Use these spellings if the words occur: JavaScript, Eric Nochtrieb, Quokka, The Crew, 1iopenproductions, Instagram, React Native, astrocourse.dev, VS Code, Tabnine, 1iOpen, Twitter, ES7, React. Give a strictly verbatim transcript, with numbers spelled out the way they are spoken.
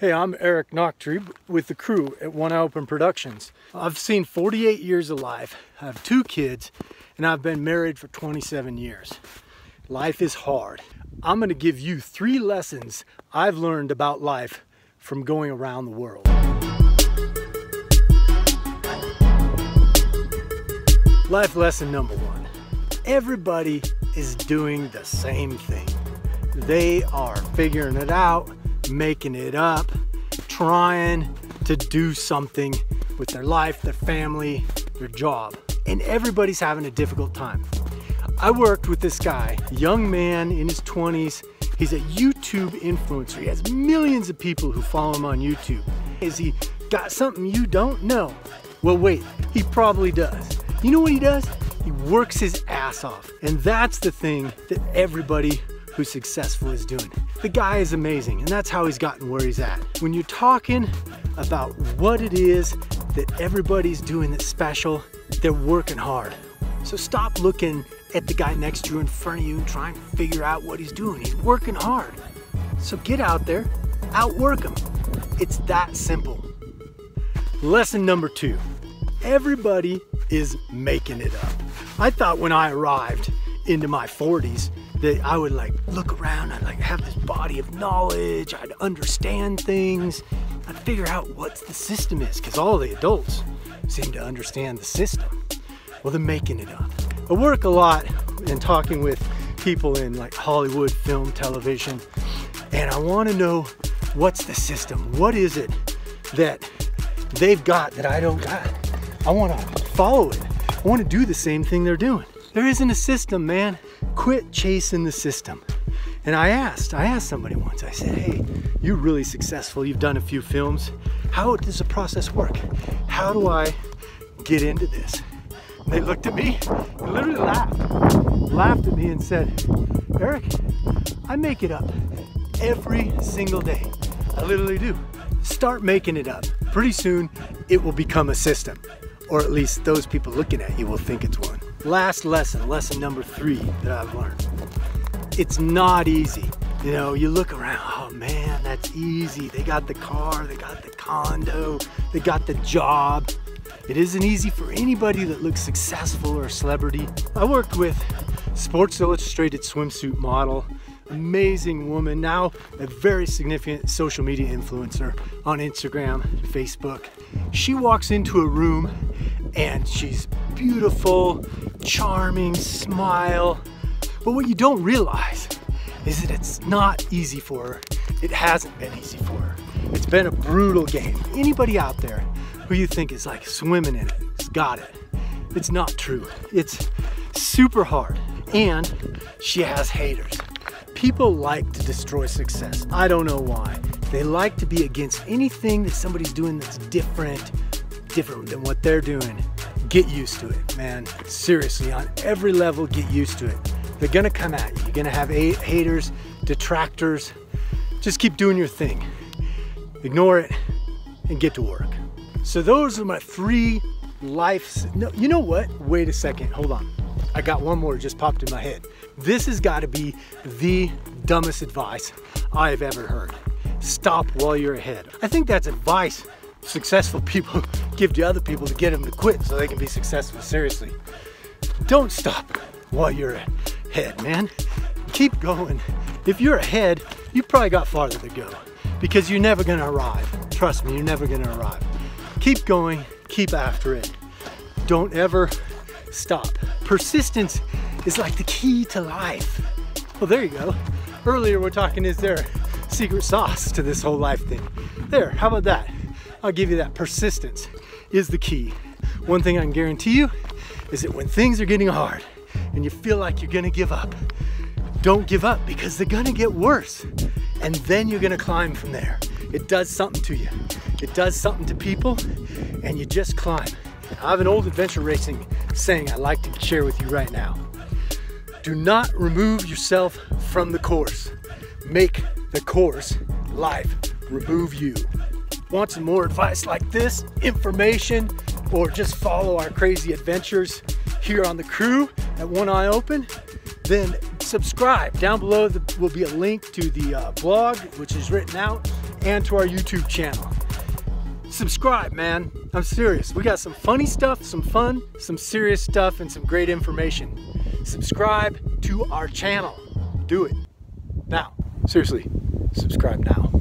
Hey, I'm Eric Nochtrieb with The Crew at one i Open Productions. I've seen forty-eight years of life, I have two kids, and I've been married for twenty-seven years. Life is hard. I'm gonna give you three lessons I've learned about life from going around the world. Life lesson number one. Everybody is doing the same thing. They are figuring it out, making it up, trying to do something with their life, their family, their job. And everybody's having a difficult time. I worked with this guy, a young man in his twenties. He's a YouTube influencer. He has millions of people who follow him on YouTube. Is he got something you don't know? Well, wait, he probably does. You know what he does? He works his ass off. And that's the thing that everybody who's successful is doing. The guy is amazing, and that's how he's gotten where he's at. When you're talking about what it is that everybody's doing that's special, they're working hard. So stop looking at the guy next to you, in front of you, and trying to figure out what he's doing. He's working hard. So get out there, outwork him. It's that simple. Lesson number two, everybody is making it up. I thought when I arrived into my forties, that I would like look around, I'd like have this body of knowledge, I'd understand things, I'd figure out what the system is, because all the adults seem to understand the system. Well, they're making it up. I work a lot in talking with people in like Hollywood, film, television, and I want to know what's the system, what is it that they've got that I don't got. I want to follow it, I want to do the same thing they're doing. There isn't a system, man. Quit chasing the system. And I asked, I asked somebody once, I said, hey, you're really successful, you've done a few films. How does the process work? How do I get into this? And they looked at me and literally laughed. Laughed at me and said, Eric, I make it up every single day. I literally do. Start making it up. Pretty soon, it will become a system. Or at least those people looking at you will think it's one. Last lesson, lesson number three that I've learned. It's not easy. You know, you look around, oh man, that's easy. They got the car, they got the condo, they got the job. It isn't easy for anybody that looks successful or a celebrity. I worked with Sports Illustrated swimsuit model, amazing woman, now a very significant social media influencer on Instagram, Facebook. She walks into a room and she's beautiful, charming, smile. But what you don't realize is that it's not easy for her. It hasn't been easy for her. It's been a brutal game. Anybody out there who you think is like swimming in it, has got it. It's not true. It's super hard. And she has haters. People like to destroy success. I don't know why. They like to be against anything that somebody's doing that's different, different than what they're doing. Get used to it, man. Seriously, on every level, get used to it. They're gonna come at you. You're gonna have haters, detractors. Just keep doing your thing. Ignore it and get to work. So those are my three life... No, you know what? Wait a second, hold on. I got one more, just popped in my head. This has gotta be the dumbest advice I've ever heard. Stop while you're ahead. I think that's advice successful people give to other people to get them to quit so they can be successful. Seriously, don't stop while you're ahead, man. Keep going. If you're ahead, you probably got farther to go because you're never gonna arrive. Trust me, you're never gonna arrive. Keep going, keep after it. Don't ever stop. Persistence is like the key to life. Well, there you go. Earlier we're talking, is there secret sauce to this whole life thing? There, how about that? I'll give you that. Persistence is the key. One thing I can guarantee you is that when things are getting hard and you feel like you're gonna give up, don't give up because they're gonna get worse. And then you're gonna climb from there. It does something to you. It does something to people and you just climb. I have an old adventure racing saying I'd like to share with you right now. Do not remove yourself from the course. Make the course life remove you. Want some more advice like this, information, or just follow our crazy adventures here on The Crew at one i Open? Then subscribe. Down below will be a link to the uh, blog, which is written out, and to our YouTube channel. Subscribe, man. I'm serious. We got some funny stuff, some fun, some serious stuff, and some great information. Subscribe to our channel. Do it. Now. Seriously, subscribe now.